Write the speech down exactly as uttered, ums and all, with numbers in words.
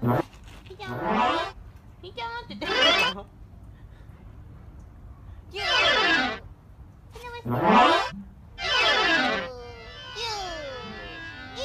ひちゃんひちゃんって言ってる。